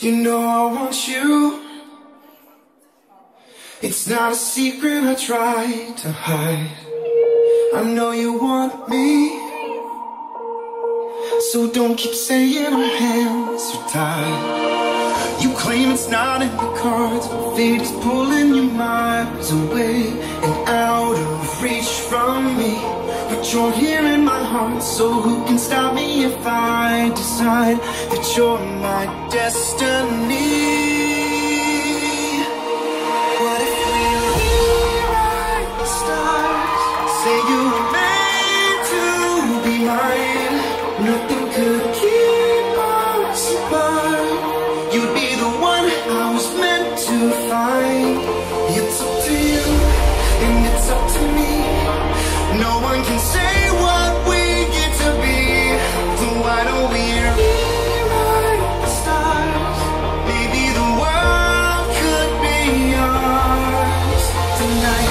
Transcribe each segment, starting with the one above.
You know I want you. It's not a secret I try to hide. I know you want me, so don't keep saying our hands are tied. You claim it's not in the cards, but fate is pulling you miles away and out of reach from me. But you're here in my heart, so who can stop me if I decide that you're my destiny? What if we rewrite the stars? Say you were made to be mine. Nothing could keep us apart. You'd be the one I was meant to find. It's up to you, and it's up to me. No one can say what we get to be. So why don't we rewrite the stars? Maybe the world could be ours tonight.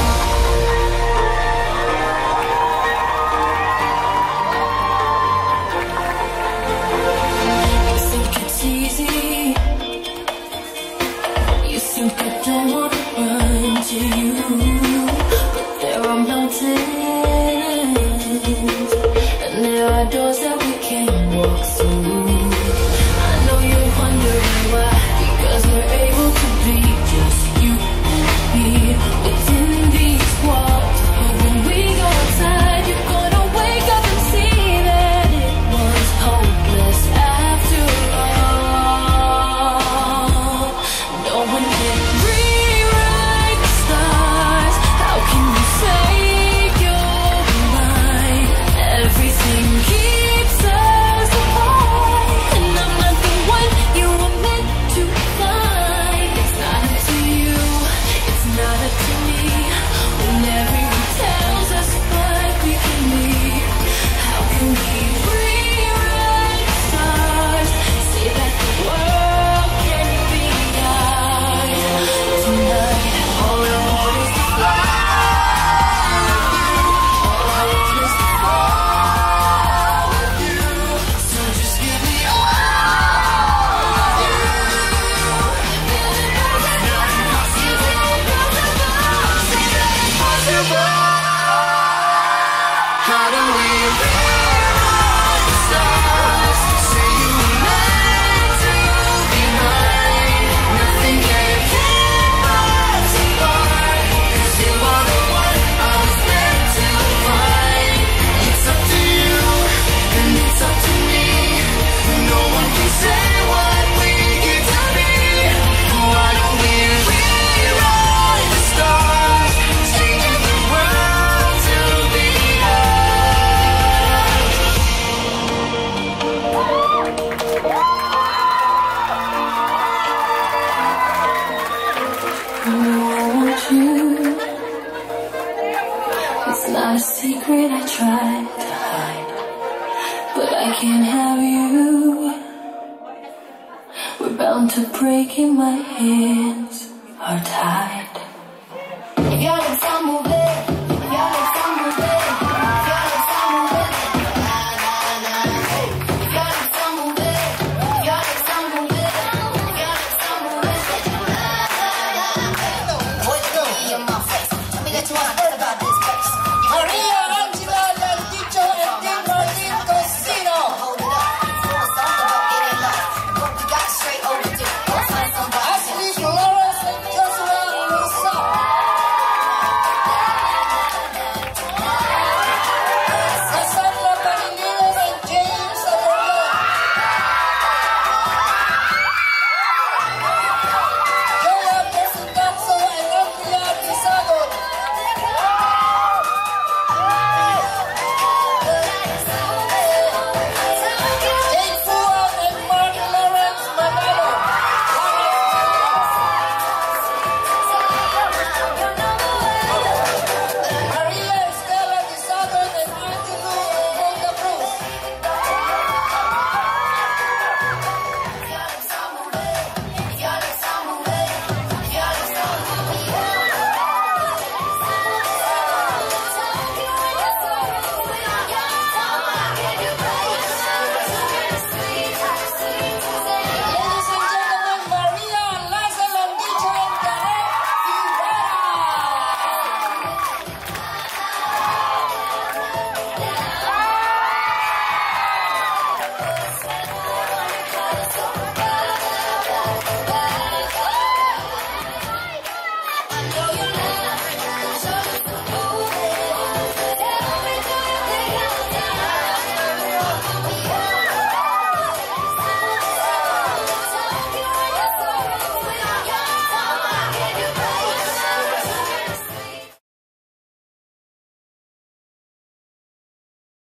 Breaking my hands are tied.